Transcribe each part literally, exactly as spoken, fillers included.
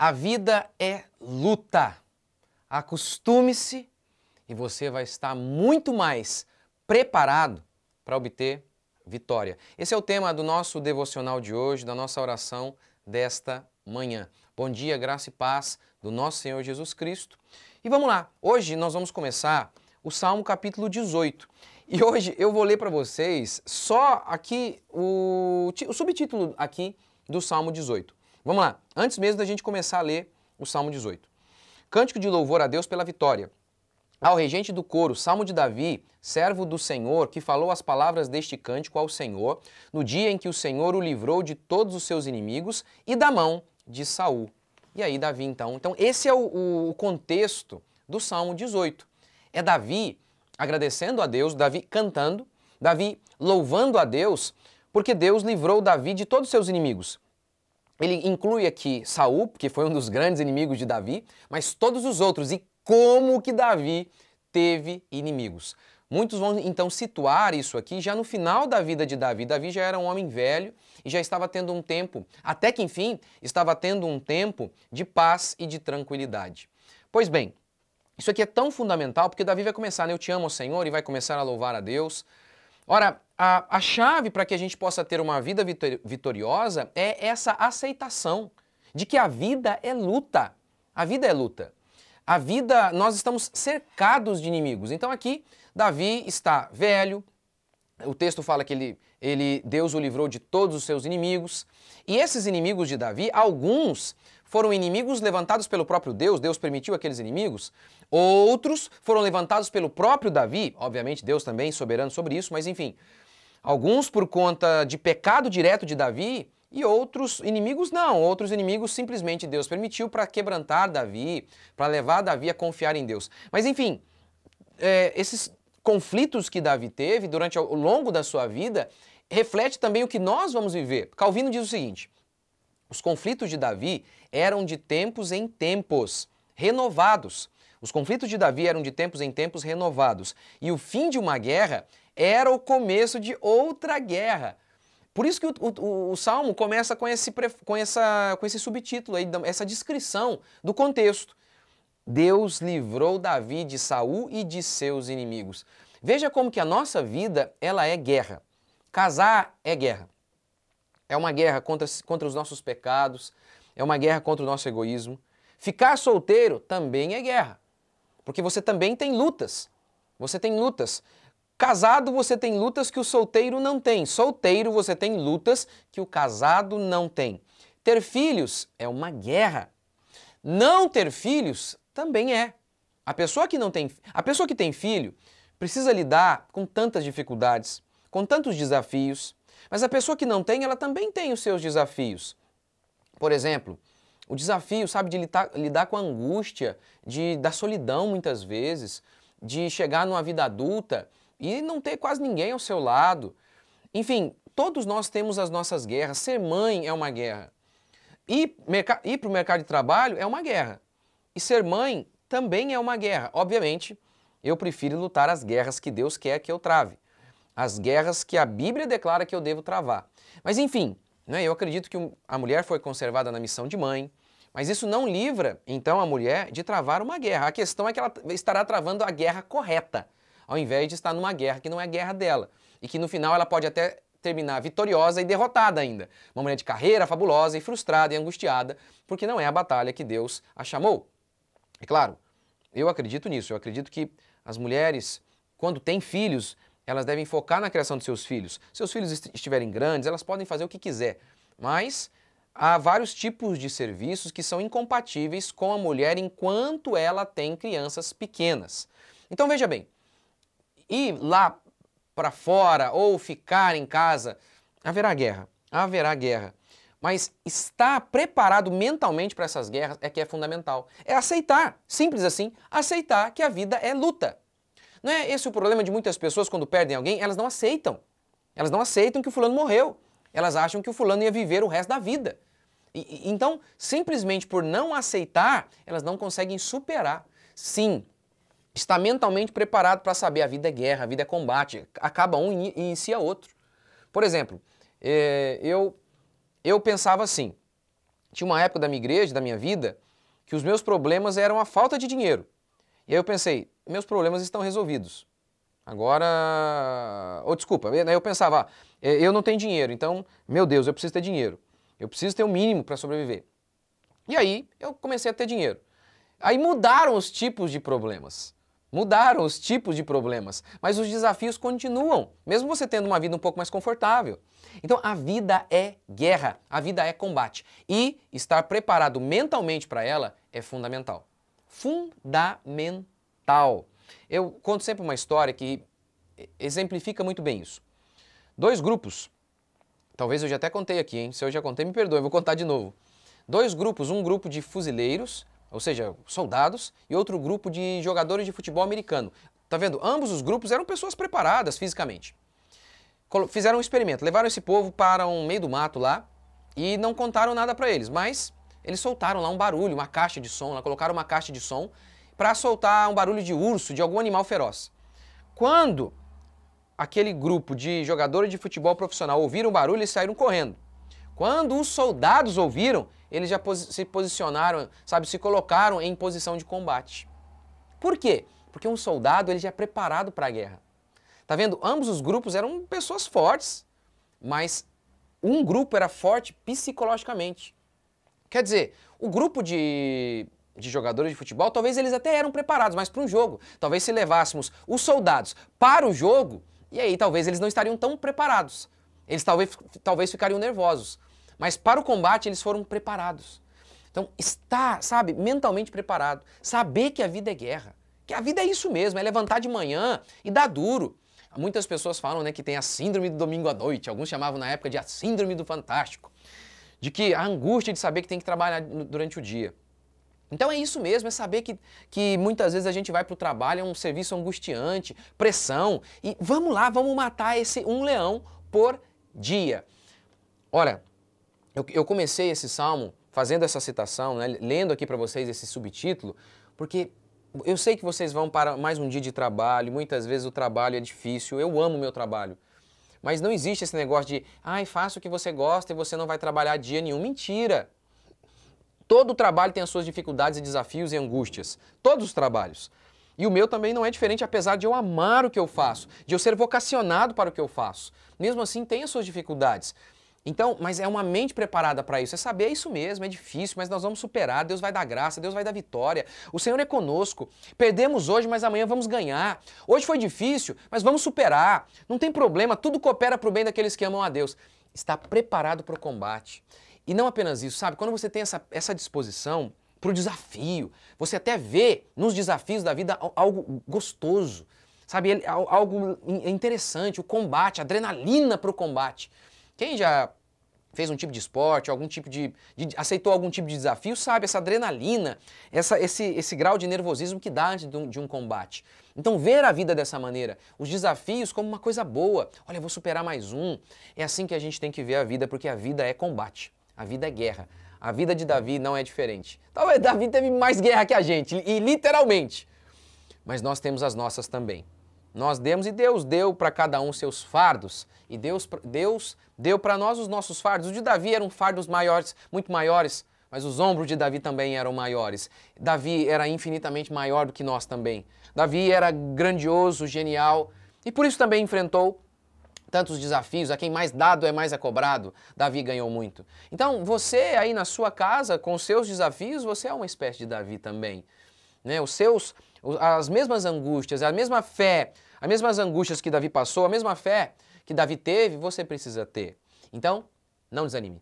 A vida é luta. Acostume-se e você vai estar muito mais preparado para obter vitória. Esse é o tema do nosso devocional de hoje, da nossa oração desta manhã. Bom dia, graça e paz do nosso Senhor Jesus Cristo. E vamos lá, hoje nós vamos começar o Salmo capítulo dezoito. E hoje eu vou ler para vocês só aqui o, o subtítulo aqui do Salmo dezoito. Vamos lá, antes mesmo da gente começar a ler o Salmo dezoito. Cântico de louvor a Deus pela vitória. Ao regente do coro, Salmo de Davi, servo do Senhor, que falou as palavras deste cântico ao Senhor, no dia em que o Senhor o livrou de todos os seus inimigos e da mão de Saul. E aí Davi então, então esse é o, o contexto do Salmo dezoito. É Davi agradecendo a Deus, Davi cantando, Davi louvando a Deus, porque Deus livrou Davi de todos os seus inimigos. Ele inclui aqui Saul, que foi um dos grandes inimigos de Davi, mas todos os outros. E como que Davi teve inimigos? Muitos vão então situar isso aqui já no final da vida de Davi. Davi já era um homem velho e já estava tendo um tempo, até que enfim, estava tendo um tempo de paz e de tranquilidade. Pois bem, isso aqui é tão fundamental porque Davi vai começar, né? Eu te amo, ó Senhor, e vai começar a louvar a Deus. Ora, a, a chave para que a gente possa ter uma vida vitoriosa é essa aceitação de que a vida é luta. A vida é luta. A vida, nós estamos cercados de inimigos. Então aqui, Davi está velho, o texto fala que ele, ele, Deus o livrou de todos os seus inimigos. E esses inimigos de Davi, alguns foram inimigos levantados pelo próprio Deus, Deus permitiu aqueles inimigos. Outros foram levantados pelo próprio Davi, obviamente Deus também soberano sobre isso, mas enfim. Alguns por conta de pecado direto de Davi e outros inimigos não. Outros inimigos simplesmente Deus permitiu para quebrantar Davi, para levar Davi a confiar em Deus. Mas enfim, é, esses... conflitos que Davi teve durante o longo da sua vida, reflete também o que nós vamos viver. Calvino diz o seguinte, os conflitos de Davi eram de tempos em tempos, renovados. Os conflitos de Davi eram de tempos em tempos renovados. E o fim de uma guerra era o começo de outra guerra. Por isso que o, o, o Salmo começa com esse, com essa, com esse subtítulo, aí, essa descrição do contexto. Deus livrou Davi de Saul e de seus inimigos. Veja como que a nossa vida, ela é guerra. Casar é guerra. É uma guerra contra, contra os nossos pecados, é uma guerra contra o nosso egoísmo. Ficar solteiro também é guerra, porque você também tem lutas. Você tem lutas. Casado, você tem lutas que o solteiro não tem. Solteiro, você tem lutas que o casado não tem. Ter filhos é uma guerra. Não ter filhos também é. A pessoa que não tem, a pessoa que tem filho precisa lidar com tantas dificuldades, com tantos desafios, mas a pessoa que não tem, ela também tem os seus desafios. Por exemplo, o desafio, sabe, de lidar, lidar com a angústia, de, da solidão muitas vezes, de chegar numa vida adulta e não ter quase ninguém ao seu lado. Enfim, todos nós temos as nossas guerras. Ser mãe é uma guerra. Ir, ir para o mercado de trabalho é uma guerra. E ser mãe também é uma guerra. Obviamente, eu prefiro lutar as guerras que Deus quer que eu trave. As guerras que a Bíblia declara que eu devo travar. Mas enfim, né, eu acredito que a mulher foi conservada na missão de mãe, mas isso não livra, então, a mulher de travar uma guerra. A questão é que ela estará travando a guerra correta, ao invés de estar numa guerra que não é a guerra dela. E que no final ela pode até terminar vitoriosa e derrotada ainda. Uma mulher de carreira fabulosa e frustrada e angustiada, porque não é a batalha que Deus a chamou. É claro, eu acredito nisso, eu acredito que as mulheres, quando têm filhos, elas devem focar na criação de seus filhos. Se seus filhos estiverem grandes, elas podem fazer o que quiser, mas há vários tipos de serviços que são incompatíveis com a mulher enquanto ela tem crianças pequenas. Então veja bem, ir lá para fora ou ficar em casa, haverá guerra, haverá guerra. Mas estar preparado mentalmente para essas guerras é que é fundamental. É aceitar, simples assim, aceitar que a vida é luta. Não é esse o problema de muitas pessoas quando perdem alguém? Elas não aceitam. Elas não aceitam que o fulano morreu. Elas acham que o fulano ia viver o resto da vida. E, então, simplesmente por não aceitar, elas não conseguem superar. Sim, está mentalmente preparado para saber a vida é guerra, a vida é combate. Acaba um e inicia outro. Por exemplo, eu... Eu pensava assim, Tinha uma época da minha igreja, da minha vida, que os meus problemas eram a falta de dinheiro. E aí eu pensei, meus problemas estão resolvidos. Agora, ou oh, desculpa, eu pensava, ah, eu não tenho dinheiro, então, meu Deus, eu preciso ter dinheiro. Eu preciso ter o mínimo para sobreviver. E aí, eu comecei a ter dinheiro. Aí mudaram os tipos de problemas. Mudaram os tipos de problemas, mas os desafios continuam, mesmo você tendo uma vida um pouco mais confortável. Então, a vida é guerra, a vida é combate. E estar preparado mentalmente para ela é fundamental. Fundamental. Eu conto sempre uma história que exemplifica muito bem isso. Dois grupos, talvez eu já até contei aqui, hein? Se eu já contei, me perdoe, eu vou contar de novo. Dois grupos, um grupo de fuzileiros, ou seja, soldados, e outro grupo de jogadores de futebol americano. Tá vendo? Ambos os grupos eram pessoas preparadas fisicamente. Fizeram um experimento, levaram esse povo para um meio do mato lá e não contaram nada para eles, mas eles soltaram lá um barulho, uma caixa de som, lá colocaram uma caixa de som para soltar um barulho de urso, de algum animal feroz. Quando aquele grupo de jogadores de futebol profissional ouviram o barulho, eles saíram correndo. Quando os soldados ouviram, eles já se posicionaram, sabe, se colocaram em posição de combate. Por quê? Porque um soldado ele já é preparado para a guerra. Tá vendo? Ambos os grupos eram pessoas fortes, mas um grupo era forte psicologicamente. Quer dizer, o grupo de, de jogadores de futebol, talvez eles até eram preparados, mas para um jogo. Talvez se levássemos os soldados para o jogo, e aí talvez eles não estariam tão preparados. Eles talvez, talvez ficariam nervosos. Mas para o combate eles foram preparados. Então, estar, sabe, mentalmente preparado. Saber que a vida é guerra. Que a vida é isso mesmo, é levantar de manhã e dar duro. Muitas pessoas falam, né, que tem a síndrome do domingo à noite. Alguns chamavam na época de a síndrome do fantástico. De que a angústia de saber que tem que trabalhar durante o dia. Então é isso mesmo, é saber que, que muitas vezes a gente vai para o trabalho, é um serviço angustiante, pressão. E vamos lá, vamos matar esse um leão por dia. Olha... Eu comecei esse salmo fazendo essa citação, né, lendo aqui para vocês esse subtítulo, porque eu sei que vocês vão para mais um dia de trabalho, muitas vezes o trabalho é difícil, eu amo o meu trabalho, mas não existe esse negócio de, ai, faça o que você gosta e você não vai trabalhar dia nenhum. Mentira! Todo trabalho tem as suas dificuldades e desafios e angústias, todos os trabalhos. E o meu também não é diferente, apesar de eu amar o que eu faço, de eu ser vocacionado para o que eu faço. Mesmo assim, tem as suas dificuldades. Então, mas é uma mente preparada para isso, é saber, é isso mesmo, é difícil, mas nós vamos superar, Deus vai dar graça, Deus vai dar vitória, o Senhor é conosco, perdemos hoje, mas amanhã vamos ganhar, hoje foi difícil, mas vamos superar, não tem problema, tudo coopera para o bem daqueles que amam a Deus. Está preparado para o combate. E não apenas isso, sabe, quando você tem essa, essa disposição para o desafio, você até vê nos desafios da vida algo gostoso, sabe, algo interessante, o combate, adrenalina para o combate. Quem já fez um tipo de esporte, algum tipo de, de aceitou algum tipo de desafio, sabe, essa adrenalina, essa, esse, esse grau de nervosismo que dá antes de um, de um combate. Então, ver a vida dessa maneira, os desafios como uma coisa boa. Olha, eu vou superar mais um. É assim que a gente tem que ver a vida, porque a vida é combate, a vida é guerra. A vida de Davi não é diferente. Talvez Davi teve mais guerra que a gente, e literalmente. Mas nós temos as nossas também. Nós demos e Deus deu para cada um seus fardos. E Deus, Deus deu para nós os nossos fardos. O de Davi eram fardos maiores, muito maiores, mas os ombros de Davi também eram maiores. Davi era infinitamente maior do que nós também. Davi era grandioso, genial, e por isso também enfrentou tantos desafios. A quem mais dado é mais é cobrado. Davi ganhou muito. Então, você aí na sua casa, com seus desafios, você é uma espécie de Davi também. Né? Os seus... As mesmas angústias, a mesma fé, as mesmas angústias que Davi passou, a mesma fé que Davi teve, você precisa ter. Então, não desanime.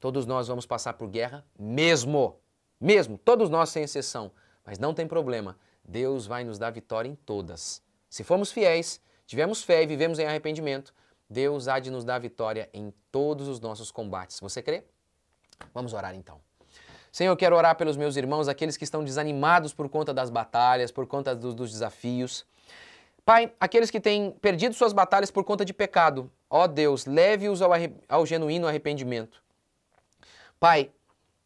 Todos nós vamos passar por guerra mesmo, mesmo, todos nós sem exceção. Mas não tem problema, Deus vai nos dar vitória em todas. Se formos fiéis, tivermos fé e vivemos em arrependimento, Deus há de nos dar vitória em todos os nossos combates. Você crê? Vamos orar então. Senhor, eu quero orar pelos meus irmãos, aqueles que estão desanimados por conta das batalhas, por conta do, dos desafios. Pai, aqueles que têm perdido suas batalhas por conta de pecado, ó Deus, leve-os ao, ao genuíno arrependimento. Pai,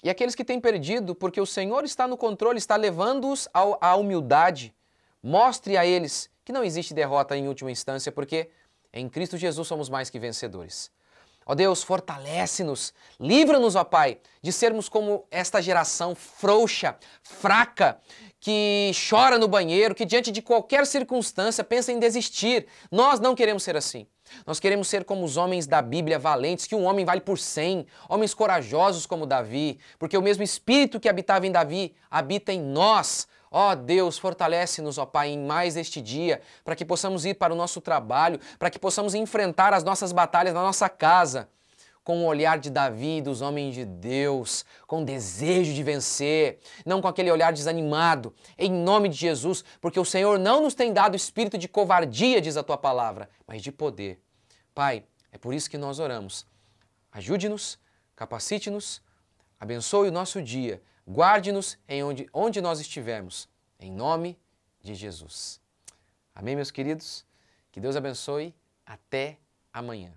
e aqueles que têm perdido porque o Senhor está no controle, está levando-os ao, à humildade, mostre a eles que não existe derrota em última instância, porque em Cristo Jesus somos mais que vencedores. Ó Deus, fortalece-nos, livra-nos, ó Pai, de sermos como esta geração frouxa, fraca, que chora no banheiro, que diante de qualquer circunstância pensa em desistir. Nós não queremos ser assim. Nós queremos ser como os homens da Bíblia, valentes, que um homem vale por cem, homens corajosos como Davi, porque o mesmo Espírito que habitava em Davi habita em nós. Ó Deus, fortalece-nos, ó Pai, em mais este dia, para que possamos ir para o nosso trabalho, para que possamos enfrentar as nossas batalhas na nossa casa, com o olhar de Davi e dos homens de Deus, com o desejo de vencer, não com aquele olhar desanimado, em nome de Jesus, porque o Senhor não nos tem dado espírito de covardia, diz a Tua palavra, mas de poder. Pai, é por isso que nós oramos. Ajude-nos, capacite-nos, abençoe o nosso dia, guarde-nos em onde, onde nós estivermos, em nome de Jesus. Amém, meus queridos? Que Deus abençoe. Até amanhã.